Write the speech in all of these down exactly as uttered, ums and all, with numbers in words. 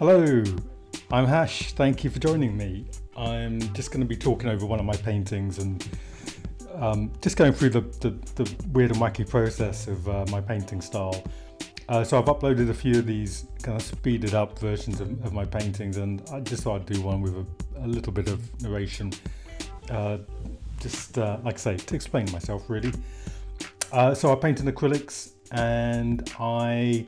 Hello, I'm Hash, thank you for joining me. I'm just going to be talking over one of my paintings and um, just going through the, the, the weird and wacky process of uh, my painting style. Uh, so I've uploaded a few of these kind of speeded up versions of, of my paintings, and I just thought I'd do one with a, a little bit of narration, uh, just uh, like I say, to explain myself really. Uh, so I paint in acrylics and I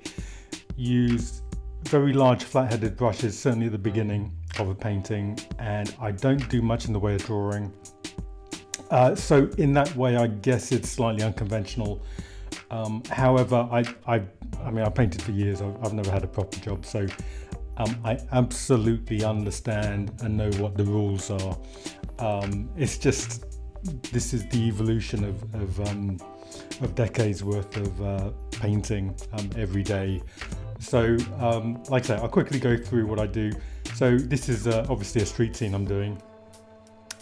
use very large flat-headed brushes, certainly at the beginning of a painting, and I don't do much in the way of drawing. Uh, so in that way, I guess it's slightly unconventional. Um, however, I, I, I mean, I painted for years. I've, I've never had a proper job, so um, I absolutely understand and know what the rules are. Um, it's just, this is the evolution of, of, um, of decades worth of uh, painting um, every day. So um, like I say, I'll quickly go through what I do. So this is uh, obviously a street scene I'm doing,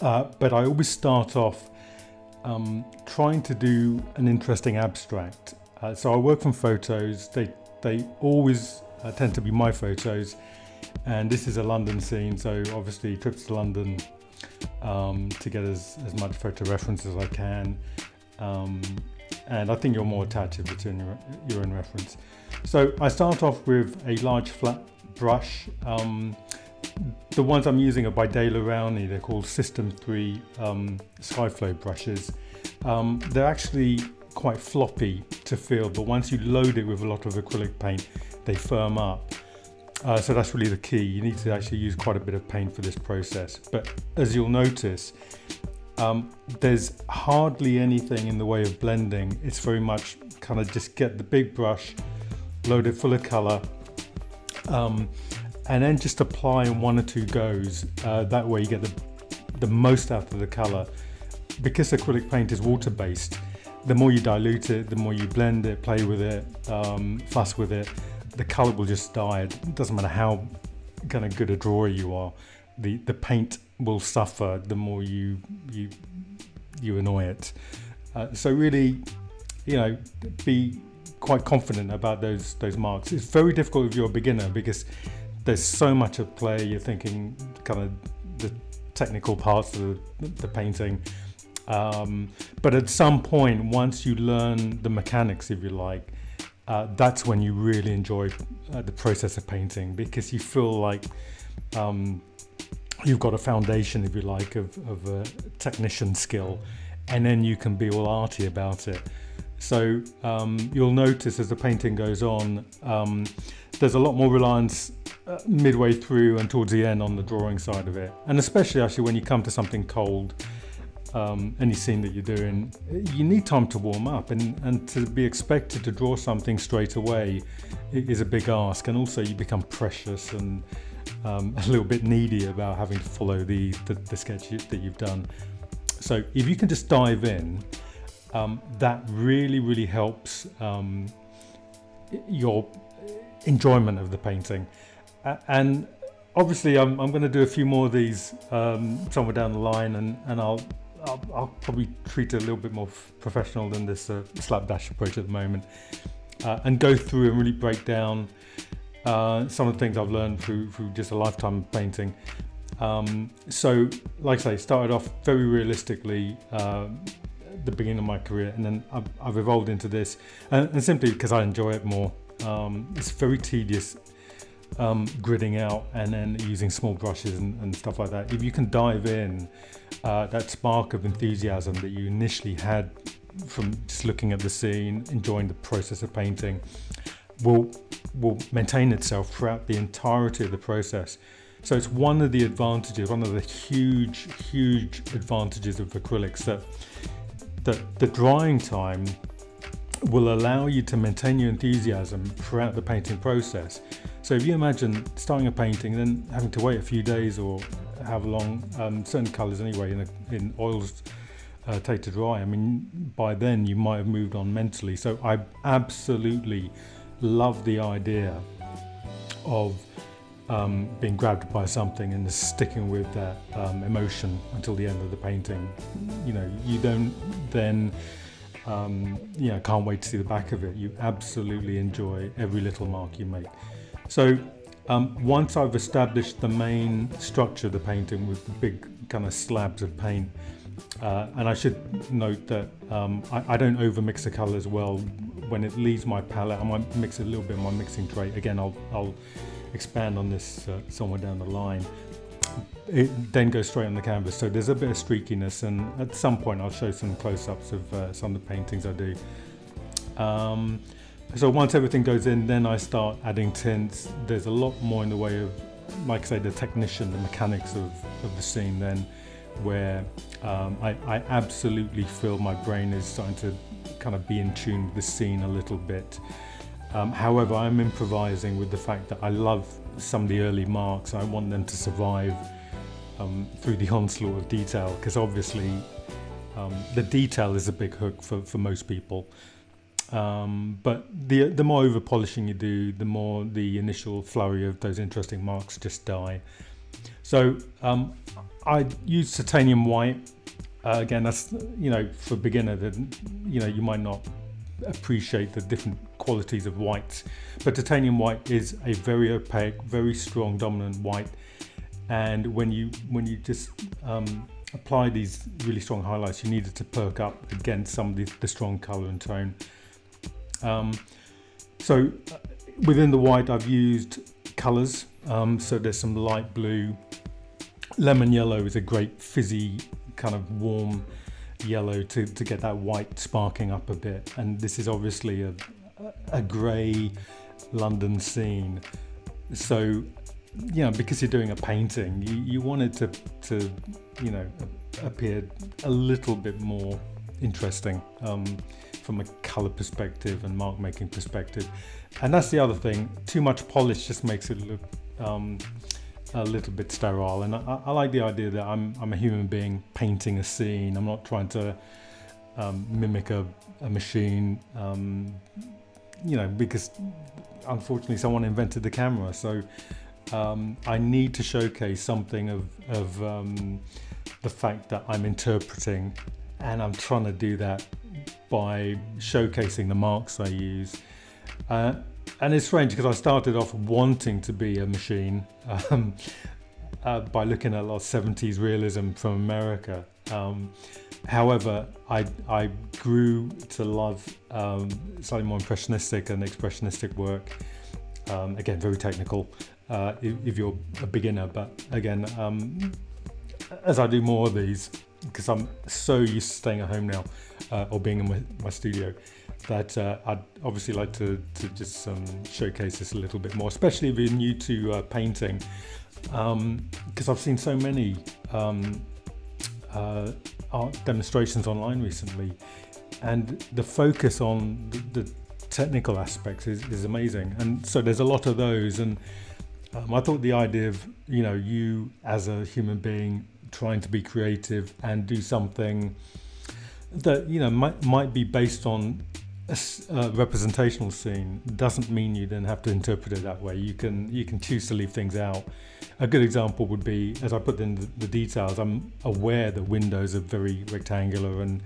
uh, but I always start off um, trying to do an interesting abstract. Uh, so I work from photos, they, they always uh, tend to be my photos, and this is a London scene, so obviously trips to London um, to get as, as much photo reference as I can. Um, and I think you're more attached if it's in your, your own reference. So I start off with a large flat brush. Um, the ones I'm using are by Daler Rowney. They're called System three um, Skyflow brushes. Um, they're actually quite floppy to feel, but once you load it with a lot of acrylic paint, they firm up. Uh, so that's really the key. You need to actually use quite a bit of paint for this process. But as you'll notice, Um, there's hardly anything in the way of blending. It's very much kind of just get the big brush, load it full of color, um, and then just apply in one or two goes. Uh, that way you get the, the most out of the color. Because acrylic paint is water-based, the more you dilute it, the more you blend it, play with it, um, fuss with it, the color will just die. It doesn't matter how kind of good a drawer you are. The, the paint will suffer the more you you you annoy it. Uh, so really, you know, be quite confident about those those marks. It's very difficult if you're a beginner because there's so much at play. You're thinking kind of the technical parts of the, the painting. Um, but at some point, once you learn the mechanics, if you like, uh, that's when you really enjoy uh, the process of painting, because you feel like um, you've got a foundation, if you like, of, of a technician skill, and then you can be all arty about it. So um, you'll notice as the painting goes on, um, there's a lot more reliance uh, midway through and towards the end on the drawing side of it. And especially actually when you come to something cold, um, any scene that you're doing, you need time to warm up, and, and to be expected to draw something straight away is a big ask. And also you become precious and Um, a little bit needy about having to follow the, the, the sketch that you've done. So if you can just dive in, um, that really, really helps um, your enjoyment of the painting. And obviously I'm, I'm going to do a few more of these um, somewhere down the line, and, and I'll, I'll, I'll probably treat it a little bit more professional than this uh, slapdash approach at the moment, uh, and go through and really break down Uh, some of the things I've learned through, through just a lifetime of painting. Um, so, like I say, started off very realistically uh, at the beginning of my career, and then I've, I've evolved into this, and, and simply because I enjoy it more. Um, it's very tedious um, gridding out and then using small brushes and, and stuff like that. If you can dive in, uh, that spark of enthusiasm that you initially had from just looking at the scene, enjoying the process of painting, will will maintain itself throughout the entirety of the process. So it's one of the advantages, one of the huge, huge advantages of acrylics, that, that the drying time will allow you to maintain your enthusiasm throughout the painting process. So if you imagine starting a painting, then having to wait a few days or however long, um, certain colors anyway, in, a, in oils uh, take to dry, I mean, by then you might have moved on mentally. So I absolutely love the idea of um, being grabbed by something and just sticking with that um, emotion until the end of the painting. You know, you don't then, um, you know, can't wait to see the back of it. You absolutely enjoy every little mark you make. So Um, once I've established the main structure of the painting with the big kind of slabs of paint, uh, and I should note that um, I, I don't over mix the colour as well. When it leaves my palette, I might mix it a little bit in my mixing tray. Again, I'll, I'll expand on this uh, somewhere down the line. It then goes straight on the canvas, so there's a bit of streakiness, and at some point I'll show some close-ups of uh, some of the paintings I do. Um, so once everything goes in, then I start adding tints. There's a lot more in the way of, like I say, the technician, the mechanics of, of the scene then, where um, I, I absolutely feel my brain is starting to kind of be in tune with the scene a little bit. Um, however, I'm improvising with the fact that I love some of the early marks. I want them to survive um, through the onslaught of detail, because obviously um, the detail is a big hook for, for most people. Um, but the, the more over polishing you do, the more the initial flurry of those interesting marks just die. So um, I use titanium white. Uh, again, that's, you know, for a beginner, that, you know, you might not appreciate the different qualities of whites, but titanium white is a very opaque, very strong, dominant white. And when you when you just um, apply these really strong highlights, you need it to perk up against some of the, the strong color and tone. Um, so within the white, I've used colors. Um, so there's some light blue. Lemon yellow is a great fizzy kind of warm yellow to, to get that white sparking up a bit. And this is obviously a, a grey London scene. So, you know, because you're doing a painting, you, you want it to, to, you know, appear a little bit more interesting um, from a colour perspective and mark making perspective. And that's the other thing, too much polish just makes it look um, a little bit sterile, and I, I like the idea that I'm, I'm a human being painting a scene. I'm not trying to um, mimic a, a machine, um, you know, because unfortunately someone invented the camera, so um, I need to showcase something of, of um, the fact that I'm interpreting, and I'm trying to do that by showcasing the marks I use. Uh, And it's strange, because I started off wanting to be a machine um, uh, by looking at a lot of seventies realism from America. Um, however, I, I grew to love um, slightly more impressionistic and expressionistic work. Um, again, very technical uh, if, if you're a beginner, but again, um, as I do more of these, because I'm so used to staying at home now uh, or being in my, my studio, that uh, I'd obviously like to, to just um, showcase this a little bit more, especially if you're new to uh, painting, because um, I've seen so many um, uh, art demonstrations online recently, and the focus on the, the technical aspects is, is amazing. And so there's a lot of those, and um, I thought the idea of, you know, you as a human being trying to be creative and do something that, you know, might, might be based on a, a representational scene doesn't mean you then have to interpret it that way. You can you can choose to leave things out. A good example would be, as I put in the, the details, I'm aware that windows are very rectangular, and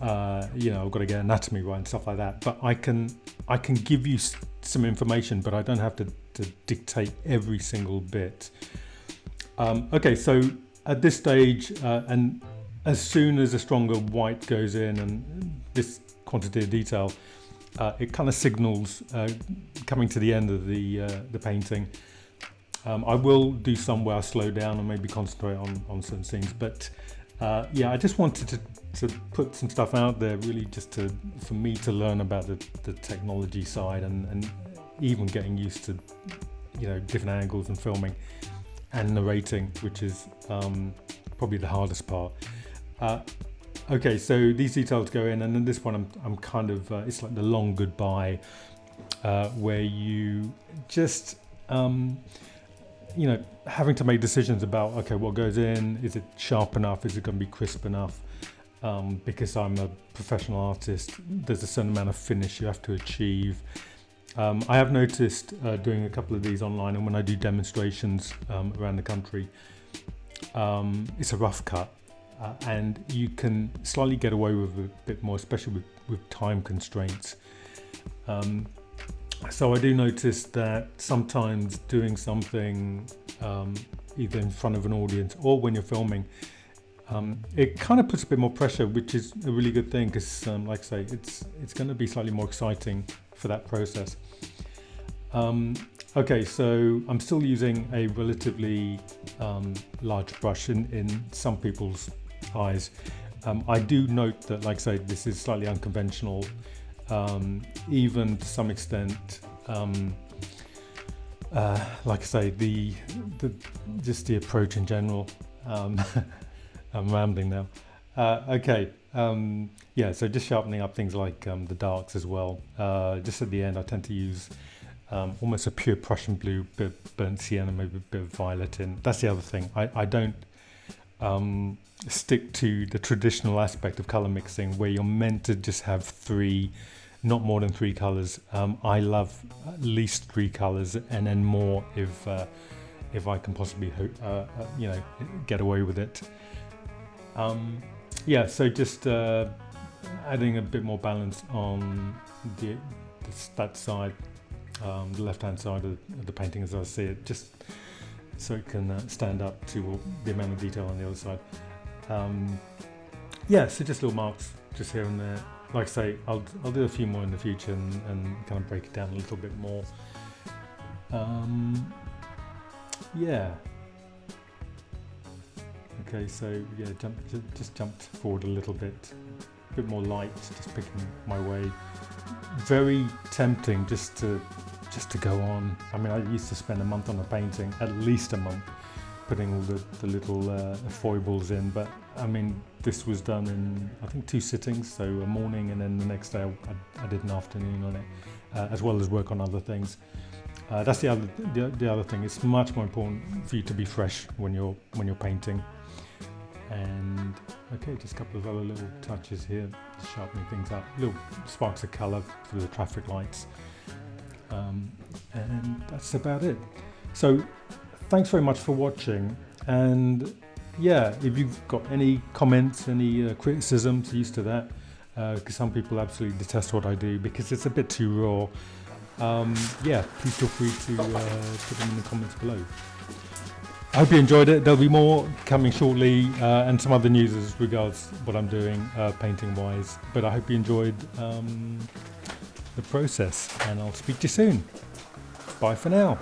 uh, you know, I've got to get anatomy right and stuff like that. But I can I can give you some information, but I don't have to, to dictate every single bit. Um, okay, so at this stage, uh, and as soon as a stronger white goes in and this quantity of detail, uh, it kind of signals uh, coming to the end of the, uh, the painting. Um, I will do some where I slow down and maybe concentrate on, on certain scenes, but uh, yeah, I just wanted to, to put some stuff out there, really just to, for me to learn about the, the technology side, and, and even getting used to, you know, different angles and filming and narrating, which is um, probably the hardest part. Uh, okay, so these details go in, and then this one I'm, I'm kind of, uh, it's like the long goodbye, uh, where you just, um, you know, having to make decisions about, okay, what goes in, is it sharp enough, is it going to be crisp enough? Um, because I'm a professional artist, there's a certain amount of finish you have to achieve. Um, I have noticed uh, doing a couple of these online, and when I do demonstrations um, around the country, um, it's a rough cut. Uh, and you can slightly get away with a bit more, especially with, with time constraints. Um, So I do notice that sometimes doing something um, either in front of an audience or when you're filming, um, it kind of puts a bit more pressure, which is a really good thing because um, like I say, it's, it's going to be slightly more exciting for that process. Um, okay, so I'm still using a relatively um, large brush in, in some people's eyes. Um, I do note that, like I say, this is slightly unconventional, um, even to some extent. Um, uh, like I say, the, the just the approach in general. Um, I'm rambling now. Uh, okay, um, yeah. So just sharpening up things like um, the darks as well. Uh, just at the end, I tend to use um, almost a pure Prussian blue, bit of burnt sienna, maybe a bit of violet in. That's the other thing. I, I don't. Um, stick to the traditional aspect of color mixing where you're meant to just have three, not more than three colors. Um, I love at least three colors and then more if uh, if I can possibly uh, uh, you know, get away with it. Um, yeah, so just uh, adding a bit more balance on the, the that side, um, the left hand side of, of the painting as I see it, just so it can uh, stand up to the amount of detail on the other side. Um, yeah, so just little marks just here and there. Like I say, I'll, I'll do a few more in the future and, and kind of break it down a little bit more. Um, yeah. Okay, so yeah, jump, just jumped forward a little bit. A bit more light, just picking my way. Very tempting just to just to go on. I mean, I used to spend a month on a painting, at least a month, putting all the, the little uh, foibles in, but I mean, this was done in, I think, two sittings, so a morning and then the next day I, I did an afternoon on it, uh, as well as work on other things. Uh, that's the other, the, the other thing, it's much more important for you to be fresh when you're, when you're painting. And, okay, just a couple of other little touches here, sharpening things up, little sparks of colour for the traffic lights. Um, and that's about it. So thanks very much for watching, and yeah, if you've got any comments, any uh, criticisms, used to that, because uh, some people absolutely detest what I do because it's a bit too raw. Um, yeah, please feel free to uh, put them in the comments below. I hope you enjoyed it. There'll be more coming shortly, uh, and some other news as regards what I'm doing uh, painting wise, but I hope you enjoyed um, the process, and I'll speak to you soon. Bye for now.